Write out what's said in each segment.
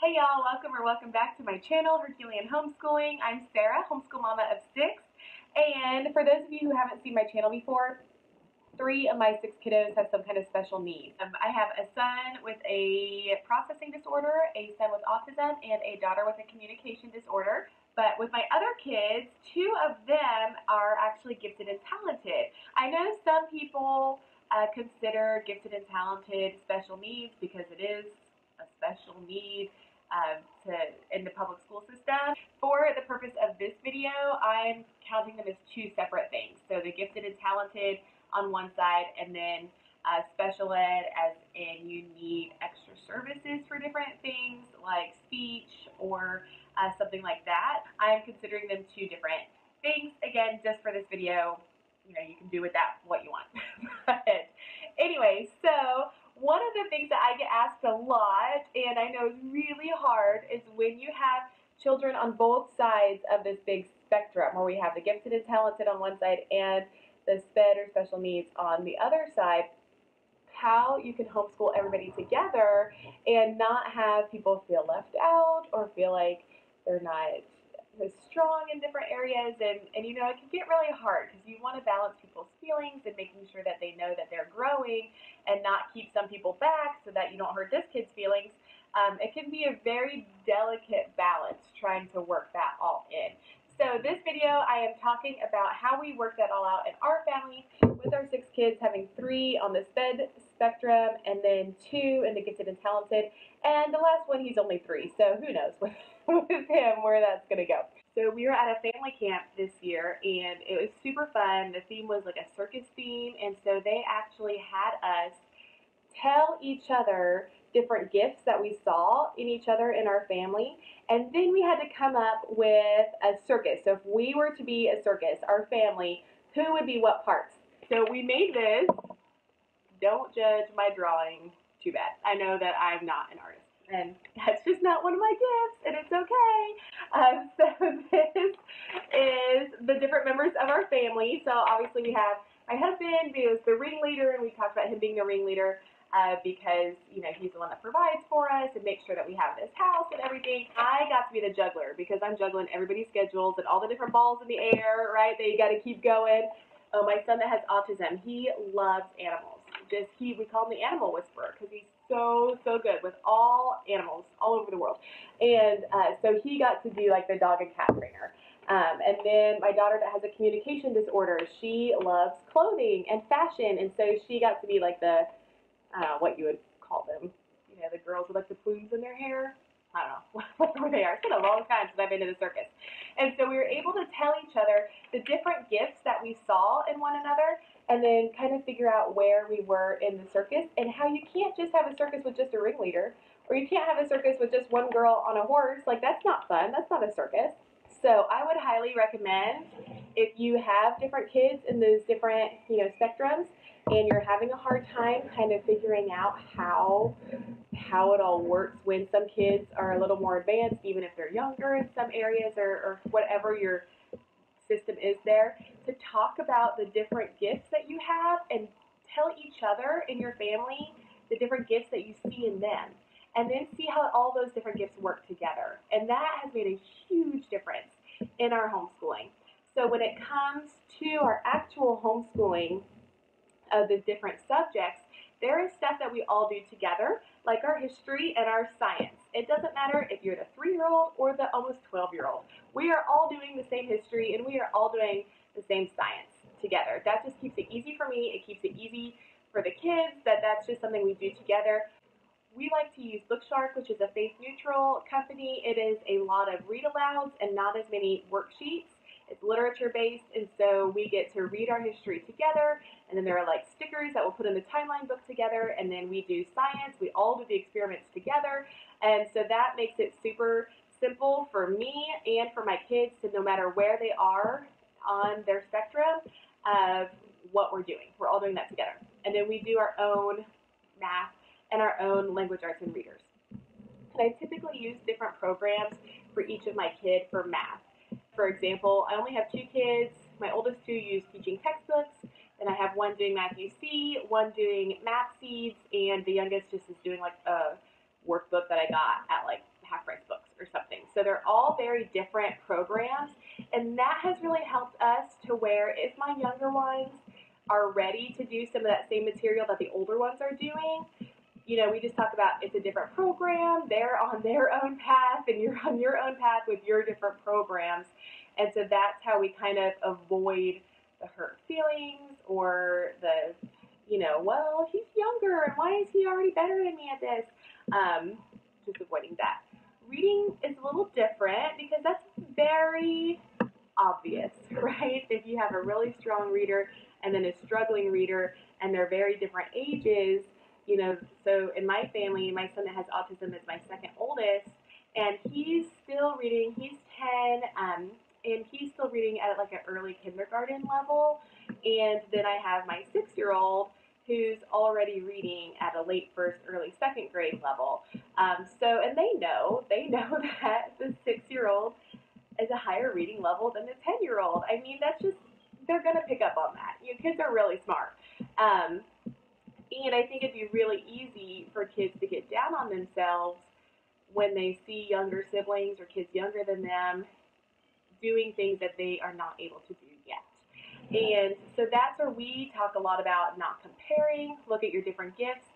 Hey y'all, welcome back to my channel, Herculean Homeschooling. I'm Sarah, homeschool mama of 6, and for those of you who haven't seen my channel before, 3 of my 6 kiddos have some kind of special need. I have a son with a processing disorder, a son with autism, and a daughter with a communication disorder. But with my other kids, 2 of them are actually gifted and talented. I know some people consider gifted and talented special needs because it is a special need in the public school system. For the purpose of this video, I'm counting them as 2 separate things. So the gifted and talented on one side, and then special ed as in you need extra services for different things like speech or something like that. I'm considering them 2 different things. Again, just for this video, you know, you can do with that what you want. But anyway, so one of the things that I get asked a lot, and I know is really hard, is when you have children on both sides of this big spectrum, where we have the gifted and talented on one side and the SPED or special needs on the other side, how you can homeschool everybody together and not have people feel left out or feel like they're not as strong in different areas. And you know, it can get really hard because you want to balance people's feelings and making sure that they know that they're growing and not keep some people back so that you don't hurt this kid's feelings. It can be a very delicate balance trying to work that all in. So this video, I am talking about how we work that all out in our family with our 6 kids, having 3 on the SPED spectrum and then 2 in the gifted and talented. And the last one, he's only 3, so who knows with him where that's going to go. So we were at a family camp this year, and it was super fun. The theme was like a circus theme, and so they actually had us tell each other different gifts that we saw in each other in our family, and then we had to come up with a circus. So if we were to be a circus, our family, who would be what parts? So we made this. Don't judge my drawing too bad. I know that I'm not an artist, and that's just not one of my gifts, and it's okay. So this is the different members of our family. So obviously we have my husband, who is the ringleader, and we talked about him being the ringleader because, you know, he's the one that provides for us and makes sure that we have this house and everything. I got to be the juggler because I'm juggling everybody's schedules and all the different balls in the air, right, that you got to keep going. Oh, my son that has autism, he loves animals. Just we call him the animal whisperer because he's so good with all animals all over the world. And so he got to do like the dog and cat trainer. And then my daughter that has a communication disorder, she loves clothing and fashion, and so she got to be like the what you would call them, you know, the girls with like the plumes in their hair. I don't know, whatever they are. It's been a long time since I've been to the circus. And so we were able to tell each other the different gifts that we saw in one another, and then kind of figure out where we were in the circus and how you can't just have a circus with just a ringleader, or you can't have a circus with just one girl on a horse. Like, that's not fun. That's not a circus. So I would highly recommend, if you have different kids in those different, you know, spectrums, and you're having a hard time kind of figuring out how it all works when some kids are a little more advanced, even if they're younger in some areas, or whatever your system is there, to talk about the different gifts that you have and tell each other in your family the different gifts that you see in them. And then see how all those different gifts work together. And that has made a huge difference in our homeschooling. So when it comes to our actual homeschooling of the different subjects, there is stuff that we all do together, like our history and our science. It doesn't matter if you're the 3-year-old or the almost 12-year-old. We are all doing the same history, and we are all doing the same science together. That just keeps it easy for me. It keeps it easy for the kids, that's just something we do together. We like to use Bookshark, which is a faith-neutral company. It is a lot of read-alouds and not as many worksheets. It's literature-based, and so we get to read our history together, and then there are like stickers that we'll put in the timeline book together, and then we do science. We all do the experiments together, and so that makes it super simple for me and for my kids to, no matter where they are on their spectrum of what we're doing, we're all doing that together. And then we do our own math and our own language arts and readers. And I typically use different programs for each of my kid for math. For example, I only have 2 kids. My oldest 2 use Teaching Textbooks, and I have 1 doing Math U See, 1 doing Math Seeds, and the youngest just is doing like a workbook that I got at like Half They're all very different programs, and that has really helped us to where if my younger ones are ready to do some of that same material that the older ones are doing, you know, we just talk about it's a different program, they're on their own path, and you're on your own path with your different programs. And so that's how we kind of avoid the hurt feelings or the, you know, well, he's younger and why is he already better than me at this? Just avoiding that. Reading is a little different because that's very obvious, right? If you have a really strong reader and then a struggling reader and they're very different ages, you know, so in my family, my son that has autism is my second oldest, and he's still reading, he's 10, and he's still reading at like an early kindergarten level, and then I have my 6-year-old who's already reading at a late first, early second grade level. So, and they know that the 6-year-old is a higher reading level than the 10-year-old. I mean, that's just, they're going to pick up on that. You know, kids are really smart. And I think it'd be really easy for kids to get down on themselves when they see younger siblings or kids younger than them doing things that they are not able to do yet. And so that's where we talk a lot about not comparing, look at your different gifts.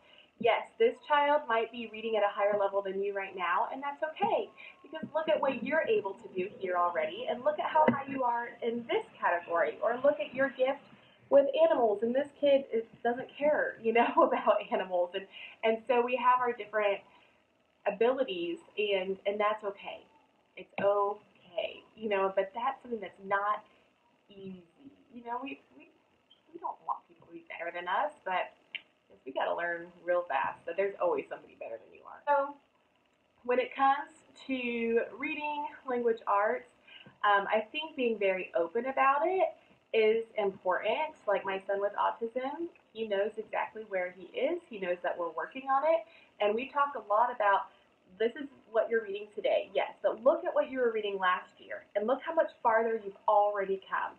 Yes, this child might be reading at a higher level than you right now, and that's okay, because look at what you're able to do here already, and look at how high you are in this category, or look at your gift with animals, and this kid doesn't care, you know, about animals, and so we have our different abilities, and that's okay. It's okay, you know, but that's something that's not easy. You know, we don't want people to be better than us, but we got to learn real fast that there's always somebody better than you are. So when it comes to reading language arts, I think being very open about it is important. Like my son with autism, he knows exactly where he is. He knows that we're working on it. And we talk a lot about this is what you're reading today. Yes, but look at what you were reading last year and look how much farther you've already come.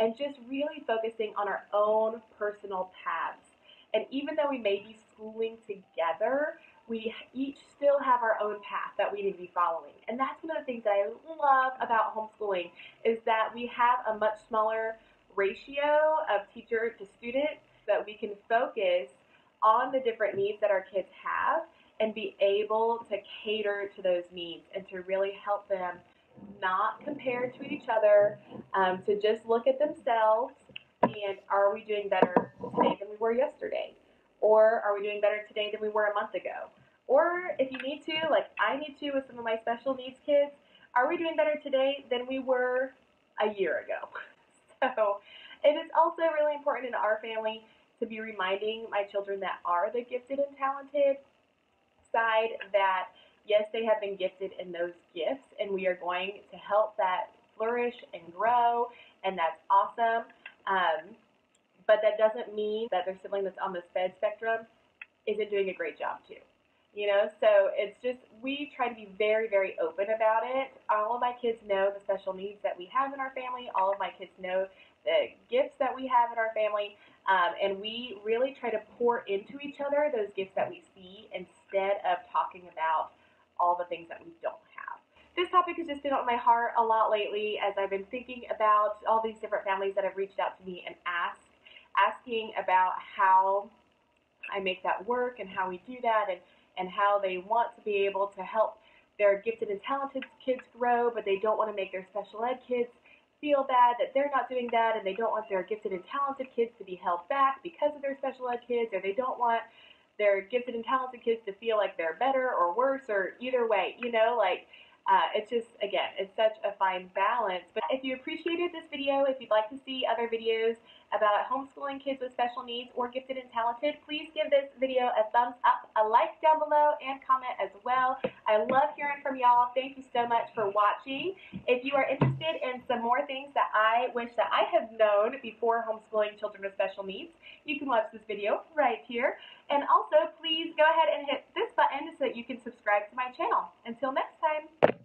And just really focusing on our own personal paths. And even though we may be schooling together, we each still have our own path that we need to be following. And that's one of the things that I love about homeschooling is that we have a much smaller ratio of teacher to student that we can focus on the different needs that our kids have and be able to cater to those needs and to really help them not compare to each other, to just look at themselves and are we doing better today than we were yesterday? Or are we doing better today than we were a month ago? Or if you need to, like I need to with some of my special needs kids, are we doing better today than we were a year ago? So it is also really important in our family to be reminding my children that are the gifted and talented side that yes, they have been gifted in those gifts and we are going to help that flourish and grow, and that's awesome. But that doesn't mean that their sibling that's on the fed spectrum isn't doing a great job too, you know? So it's just, we try to be very, very open about it. All of my kids know the special needs that we have in our family. All of my kids know the gifts that we have in our family. And we really try to pour into each other those gifts that we see instead of talking about all the things that we don't have. This topic has just been on my heart a lot lately as I've been thinking about all these different families that have reached out to me and asking about how I make that work and how we do that and how they want to be able to help their gifted and talented kids grow, but they don't want to make their special ed kids feel bad that they're not doing that, and they don't want their gifted and talented kids to be held back because of their special ed kids, or they don't want their gifted and talented kids to feel like they're better or worse or either way, you know, like it's just, again, it's such a fine balance. But if you appreciated this video, if you'd like to see other videos about homeschooling kids with special needs or gifted and talented, please give this video a thumbs up, a like down below, and comment as well. I love hearing from y'all. Thank you so much for watching. If you are interested in some more things that I wish that I had known before homeschooling children with special needs, you can watch this video right here. And also, please go ahead and hit this button so that you can subscribe to my channel. Until next time.